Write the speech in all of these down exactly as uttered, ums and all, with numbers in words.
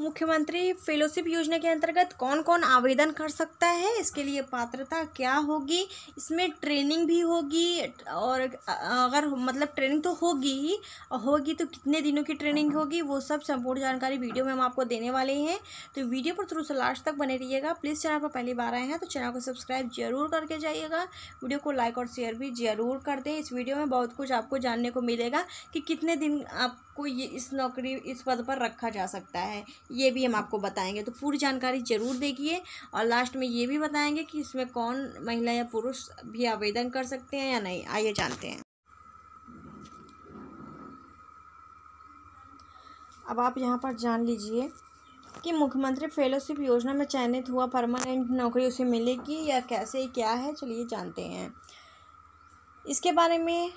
मुख्यमंत्री फेलोशिप योजना के अंतर्गत कौन कौन आवेदन कर सकता है, इसके लिए पात्रता क्या होगी, इसमें ट्रेनिंग भी होगी और अगर मतलब ट्रेनिंग तो होगी ही, होगी तो कितने दिनों की ट्रेनिंग होगी, वो सब संपूर्ण जानकारी वीडियो में हम आपको देने वाले हैं। तो वीडियो पर थ्रू से लास्ट तक बने रहिएगा। प्लीज़ चैनल पर पहली बार आए हैं तो चैनल को सब्सक्राइब जरूर करके जाइएगा, वीडियो को लाइक और शेयर भी जरूर कर दें। इस वीडियो में बहुत कुछ आपको जानने को मिलेगा कि कितने दिन आप को ये इस नौकरी इस पद पर रखा जा सकता है, ये भी हम आपको बताएंगे। तो पूरी जानकारी जरूर देखिए और लास्ट में ये भी बताएंगे कि इसमें कौन महिला या पुरुष भी आवेदन कर सकते हैं या नहीं। आइए जानते हैं। अब आप यहाँ पर जान लीजिए कि मुख्यमंत्री फेलोशिप योजना में चयनित हुआ परमानेंट नौकरी उसे मिलेगी या कैसे क्या है, चलिए जानते हैं इसके बारे में।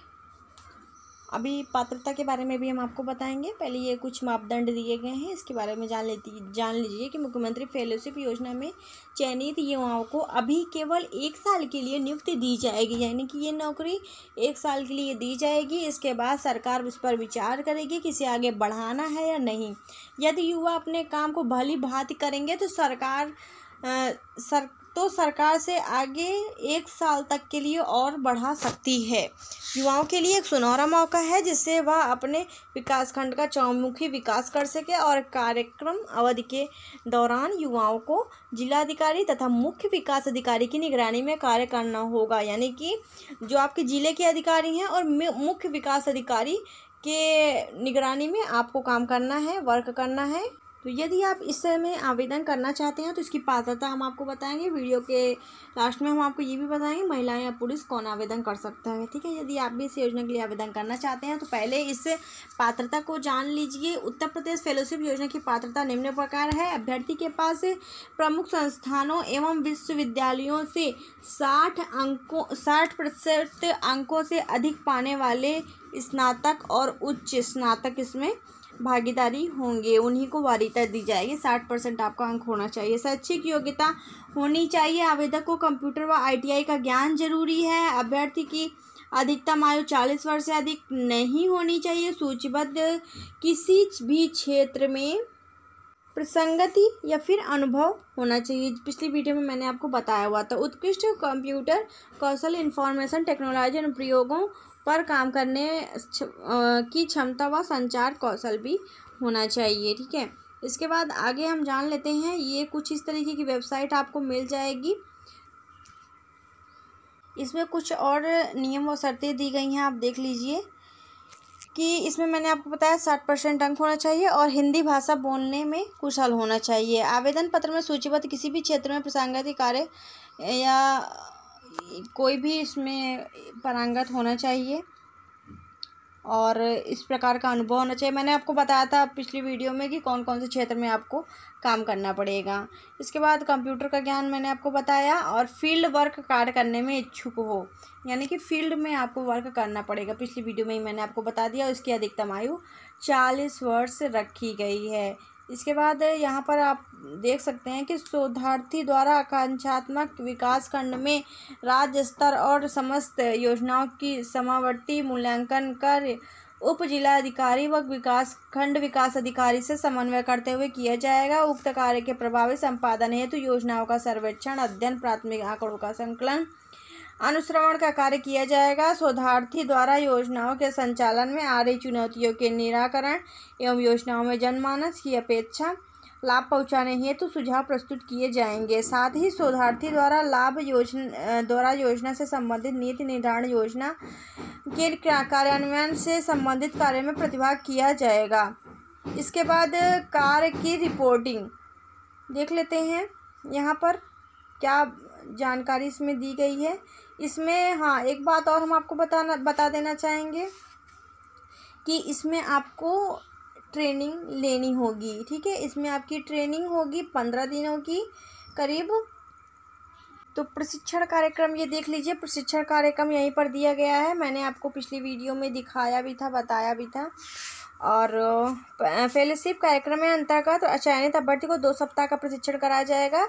अभी पात्रता के बारे में भी हम आपको बताएंगे। पहले ये कुछ मापदंड दिए गए हैं, इसके बारे में जान लेती जान लीजिए कि मुख्यमंत्री फेलोशिप योजना में चयनित युवाओं को अभी केवल एक साल के लिए नियुक्ति दी जाएगी, यानी कि ये नौकरी एक साल के लिए दी जाएगी। इसके बाद सरकार उस पर विचार करेगी कि इसे आगे बढ़ाना है या नहीं। यदि युवा अपने काम को भली भांति करेंगे तो सरकार आ, सर तो सरकार से आगे एक साल तक के लिए और बढ़ा सकती है। युवाओं के लिए एक सुनहरा मौका है जिससे वह अपने विकासखंड का चौमुखी विकास कर सके और कार्यक्रम अवधि के दौरान युवाओं को जिलाधिकारी तथा मुख्य विकास अधिकारी की निगरानी में कार्य करना होगा, यानी कि जो आपके ज़िले के अधिकारी हैं और मुख्य विकास अधिकारी के निगरानी में आपको काम करना है, वर्क करना है। तो यदि आप इस समय आवेदन करना चाहते हैं तो इसकी पात्रता हम आपको बताएंगे। वीडियो के लास्ट में हम आपको ये भी बताएंगे महिलाएं या पुरुष कौन आवेदन कर सकता है, ठीक है। यदि आप भी इस योजना के लिए आवेदन करना चाहते हैं तो पहले इस पात्रता को जान लीजिए। उत्तर प्रदेश फेलोशिप योजना की पात्रता निम्न प्रकार है। अभ्यर्थी के पास प्रमुख संस्थानों एवं विश्वविद्यालयों से साठ अंकों साठ प्रतिशत अंकों से अधिक पाने वाले स्नातक और उच्च स्नातक इसमें भागीदारी होंगे, उन्हीं को वरीयता दी जाएगी। साठ परसेंट आपका अंक होना चाहिए। शैक्षिक योग्यता होनी चाहिए। आवेदक को कंप्यूटर व आईटीआई का ज्ञान जरूरी है। अभ्यर्थी की अधिकतम आयु चालीस वर्ष से अधिक नहीं होनी चाहिए। सूचीबद्ध किसी भी क्षेत्र में प्रसंगति या फिर अनुभव होना चाहिए। पिछली वीडियो में मैंने आपको बताया हुआ था। उत्कृष्ट कंप्यूटर कौशल, इंफॉर्मेशन टेक्नोलॉजी अनुप्रयोगों पर काम करने की क्षमता व संचार कौशल भी होना चाहिए, ठीक है। इसके बाद आगे हम जान लेते हैं, ये कुछ इस तरीके की वेबसाइट आपको मिल जाएगी। इसमें कुछ और नियम व शर्तें दी गई हैं, आप देख लीजिए कि इसमें मैंने आपको बताया साठ परसेंट अंक होना चाहिए और हिंदी भाषा बोलने में कुशल होना चाहिए। आवेदन पत्र में सूचीबद्ध किसी भी क्षेत्र में प्रसंगाति कार्य या कोई भी इसमें पारंगत होना चाहिए और इस प्रकार का अनुभव होना चाहिए। मैंने आपको बताया था पिछली वीडियो में कि कौन कौन से क्षेत्र में आपको काम करना पड़ेगा। इसके बाद कंप्यूटर का ज्ञान मैंने आपको बताया और फील्ड वर्क कार्य करने में इच्छुक हो, यानी कि फील्ड में आपको वर्क करना पड़ेगा। पिछली वीडियो में ही मैंने आपको बता दिया। इसकी अधिकतम आयु चालीस वर्ष रखी गई है। इसके बाद यहाँ पर आप देख सकते हैं कि शोधार्थी द्वारा आकांक्षात्मक विकास खंड में राज्य स्तर और समस्त योजनाओं की समावर्ती मूल्यांकन कर उप जिला अधिकारी व विकास खंड विकास अधिकारी से समन्वय करते हुए किया जाएगा। उक्त कार्य के प्रभावी संपादन हेतु योजनाओं का सर्वेक्षण, अध्ययन, प्राथमिक आंकड़ों का संकलन, अनुश्रवण का कार्य किया जाएगा। शोधार्थी द्वारा योजनाओं के संचालन में आ रही चुनौतियों के निराकरण एवं योजनाओं में जनमानस की अपेक्षा लाभ पहुंचाने हेतु तो सुझाव प्रस्तुत किए जाएंगे। साथ ही शोधार्थी द्वारा लाभ योजना द्वारा योजना से संबंधित नीति निर्धारण, योजना के कार्यान्वयन से संबंधित कार्य में प्रतिभाग किया जाएगा। इसके बाद कार्य की रिपोर्टिंग देख लेते हैं यहाँ पर क्या जानकारी इसमें दी गई है। इसमें हाँ एक बात और हम आपको बताना बता देना चाहेंगे कि इसमें आपको ट्रेनिंग लेनी होगी, ठीक है। इसमें आपकी ट्रेनिंग होगी पंद्रह दिनों की करीब। तो प्रशिक्षण कार्यक्रम ये देख लीजिए, प्रशिक्षण कार्यक्रम यहीं पर दिया गया है। मैंने आपको पिछली वीडियो में दिखाया भी था, बताया भी था। और फेलोशिप कार्यक्रम में अंतर्गत चयनित अभ्यर्थी को दो सप्ताह का प्रशिक्षण कराया जाएगा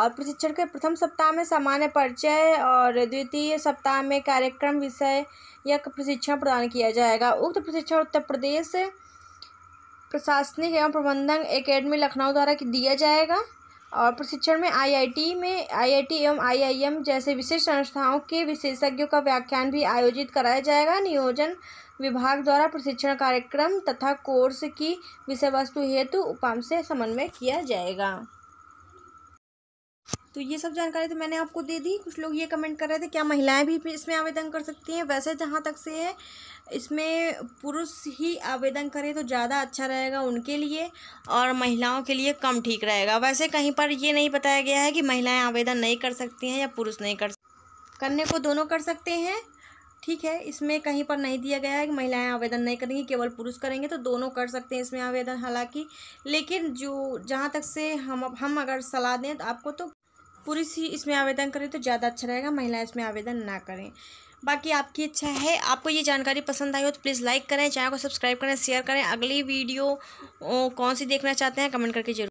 और प्रशिक्षण के प्रथम सप्ताह में सामान्य परिचय और द्वितीय सप्ताह में कार्यक्रम विषय या प्रशिक्षण प्रदान किया जाएगा। उक्त प्रशिक्षण उत्तर प्रदेश प्रशासनिक एवं प्रबंधन एकेडमी लखनऊ द्वारा दिया जाएगा। और प्रशिक्षण में आईआईटी में आईआईटी एवं आईआईएम जैसे विशेष संस्थाओं के विशेषज्ञों का व्याख्यान भी आयोजित कराया जाएगा। नियोजन विभाग द्वारा प्रशिक्षण कार्यक्रम तथा कोर्स की विषय वस्तु हेतु उपम से समन्वय किया जाएगा। तो ये सब जानकारी तो मैंने आपको दे दी। कुछ लोग ये कमेंट कर रहे थे क्या महिलाएं भी इसमें आवेदन कर सकती हैं। वैसे जहाँ तक से है इसमें पुरुष ही आवेदन करें तो ज़्यादा अच्छा रहेगा उनके लिए, और महिलाओं के लिए कम ठीक रहेगा। वैसे कहीं पर ये नहीं बताया गया है कि महिलाएं आवेदन नहीं कर सकती हैं या पुरुष नहीं कर करने को दोनों कर सकते हैं। ठीक है, इसमें कहीं पर नहीं दिया गया है कि महिलाएं आवेदन नहीं करेंगी केवल पुरुष करेंगे, तो दोनों कर सकते हैं इसमें आवेदन। हालाँकि लेकिन जो जहाँ तक से हम हम अगर सलाह दें तो आपको तो पुरुष ही इसमें आवेदन करें तो ज़्यादा अच्छा रहेगा, महिलाएं इसमें आवेदन ना करें। बाकी आपकी इच्छा है। आपको ये जानकारी पसंद आई हो तो प्लीज़ लाइक करें, चैनल को सब्सक्राइब करें, शेयर करें। अगली वीडियो कौन सी देखना चाहते हैं कमेंट करके जरूर